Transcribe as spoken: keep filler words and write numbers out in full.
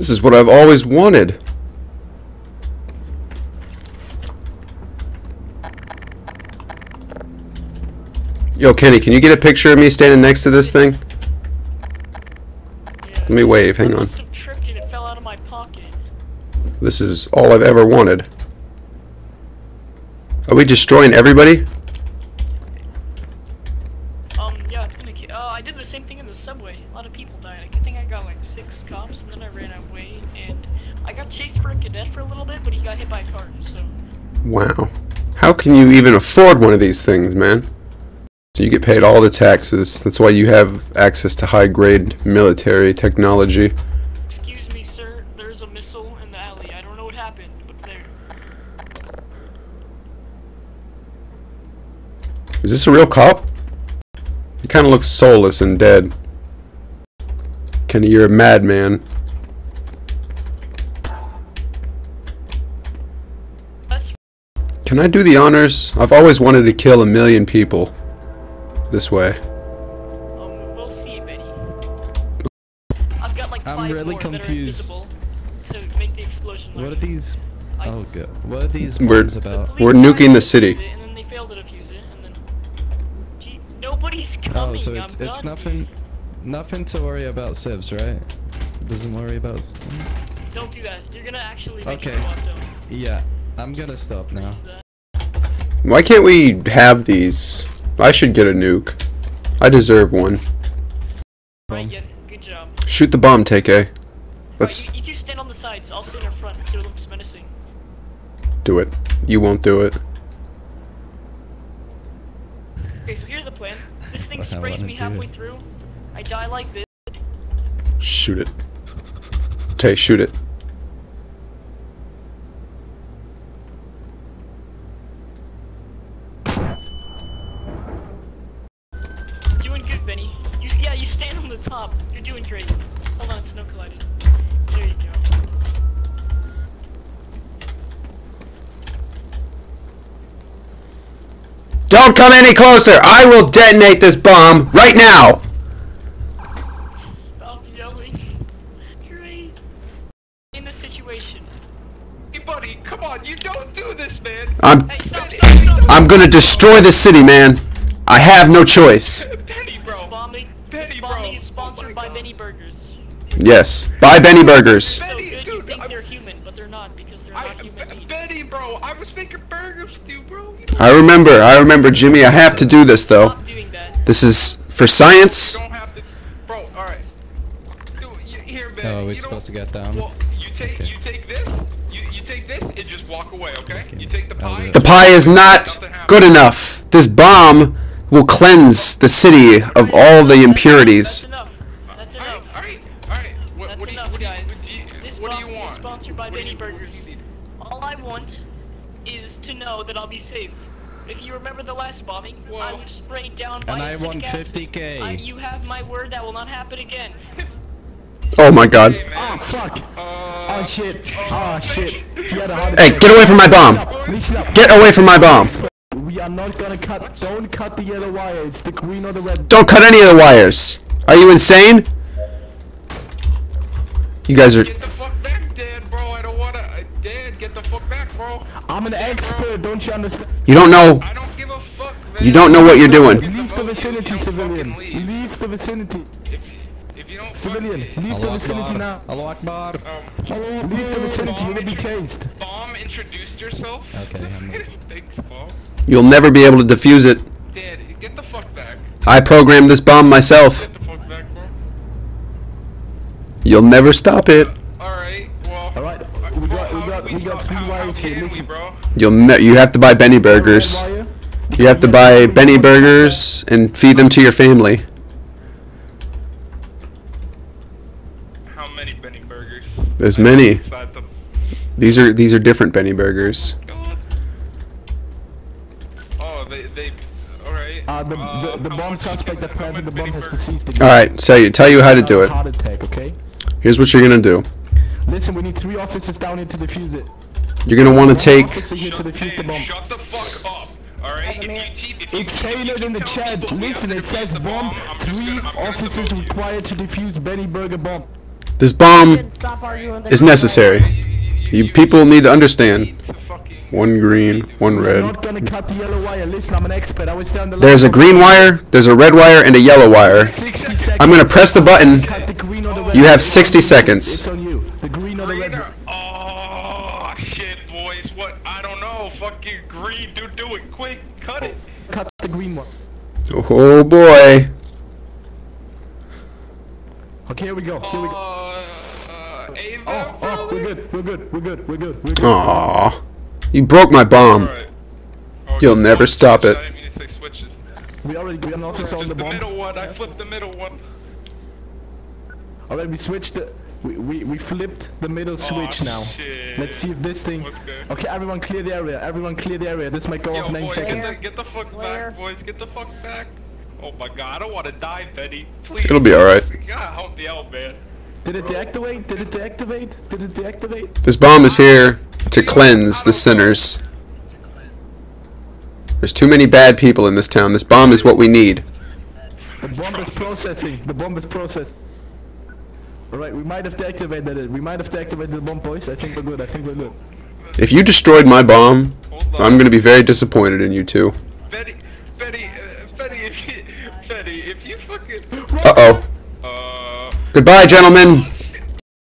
This is what I've always wanted. Yo, Kenny, can you get a picture of me standing next to this thing? Let me wave, hang on. This is all I've ever wanted. Are we destroying everybody? Um, yeah, it's gonna get, uh, I did the same thing in the subway. A lot of people died. I think I got like six cops, and then I ran away, and I got chased for a cadet for a little bit, but he got hit by a car, so... Wow. How can you even afford one of these things, man? So you get paid all the taxes. That's why you have access to high-grade military technology. Is this a real cop? He kind of looks soulless and dead. Kenny, you're a madman. Can I do the honors? I've always wanted to kill a million people. This way. Um, we'll see, Benny. I've got like five I'm really more confused. That are invisible to make the explosion larger. What are these? Oh, good. What are these we're, about? The we're nuking the city. And then they failed to defuse it. Nobody's coming. Oh, so it's, I'm it's done, nothing, dude. Nothing to worry about, Sivs, right? Doesn't worry about. Don't do that. You're gonna actually. Make okay. Yeah, I'm gonna stop now. Why can't we have these? I should get a nuke. I deserve one. Right, yeah, good job. Shoot the bomb, T K. Let's. Right, you, you two stand on the sides. I'll stand in front. So it looks menacing. Do it. You won't do it. Okay, so here's the plan. This thing sprays me halfway through. I die like this. Shoot it. Tay, shoot it. Doing good, Benny. You, yeah, you stand on the top. You're doing great. Hold on, snow collided. There you go. Don't come any closer! I will detonate this bomb right now! Stop yelling. Great. In the situation. Hey buddy, come on, you don't do this, man! I'm... Hey, stop, stop, stop. I'm gonna destroy this city, man! I have no choice. Benny, bro. Bombing, Benny, bro. Bombing is sponsored oh by Benny Burgers. Yes, by Benny Burgers. Benny, so good, you think they're human, but they're not, because they're I, not human. Benny, bro, I was making burgers with you, bro. I remember, I remember, Jimmy. I have to do this, though. This is for science. You don't have to, bro, alright. Here, man. Oh, we're you supposed to get down. Well, you take, okay. you take this, you, you take this, and just walk away, okay? okay. You take the pie. The pie is not good enough. This bomb will cleanse the city of all the impurities. That's enough. That's enough. Alright, alright, alright. What do you want? This bomb is sponsored by Benny Burgers. All I want is to know that I'll be safe. If you remember the last bombing, Whoa. I was sprayed down by acidic acid. And I won fifty K. I, you have my word, that will not happen again. Oh my god. Hey, oh fuck. Uh, oh shit. Oh, oh shit. Hey, get away from my bomb. Get away from my bomb. We are not gonna cut. Don't cut the yellow wire. It's the green or the red. Don't cut any of the wires. Are you insane? You guys are. Get the fuck back, Dad, bro. I don't wanna. Dad, get the fuck back, bro. I'm an expert, don't you understand? You don't know. I don't give a fuck, man. You don't know what you're doing. Leave the vicinity, civilian. Leave the vicinity. If, if you don't civilian, leave the vicinity now. Allahu Akbar. Um, leave the vicinity, you'll be chased. Bomb introduced yourself. Okay, I'm Thanks, Paul. You'll never be able to defuse it. Dad, get the fuck back. I programmed this bomb myself. Get the fuck back, bro. You'll never stop it. Alright, well. Alright. We got, we got, we got two wires here, we, bro? You'll ne you have to buy Benny Burgers. You have to buy Benny Burgers and feed them to your family. How many Benny Burgers? There's many. These are these are different Benny Burgers. Oh, they they all right. Uh, the, the, the, the bomb suspect that planted the bomb has deceased. All right, so you tell you how to do it. Here's what you're gonna do. Listen, we need three officers down here to defuse it. You're gonna want to take... Here to defuse the bomb. Shut the fuck up, alright? It's tailored in the chat. Listen, it says bomb. Three officers required to defuse Benny Burger bomb. This bomb is necessary. You people need to understand. One green, one red. There's a green wire, there's a red wire, and a yellow wire. I'm gonna press the button. You have sixty seconds. Oh shit, boys! What? I don't know. Fucking green, dude, do it quick. Cut it. Cut the green one. Oh boy. Okay, here we go. Here we go. Uh, aim oh, oh, we're good. We're good. We're good. We're good. We're good. Aww. You broke my bomb. Right. Oh, you'll never stop it. I mean, we already we on the, the middle one. I flipped the middle one. Alright, we switched. The, we, we we flipped the middle oh, switch now. Shit. Let's see if this thing. Okay, everyone clear the area. Everyone clear the area. This might go Yo, off nine boys, seconds. Get the, get the fuck Where? back, boys. Get the fuck back. Oh my god, I don't want to die, Benny. Please. It'll be alright. God, help me out, man. Did it deactivate? Did it deactivate? Did it deactivate? This bomb is here to cleanse the sinners. There's too many bad people in this town. This bomb is what we need. The bomb is processing. The bomb is processed. Alright, we might have deactivated it. We might have deactivated the bomb, boys. I think we're good. I think we're good. If you destroyed my bomb, I'm going to be very disappointed in you two. Benny, Benny, uh, Benny, if you, Benny, if you fucking... Uh-oh. Uh... Goodbye, gentlemen.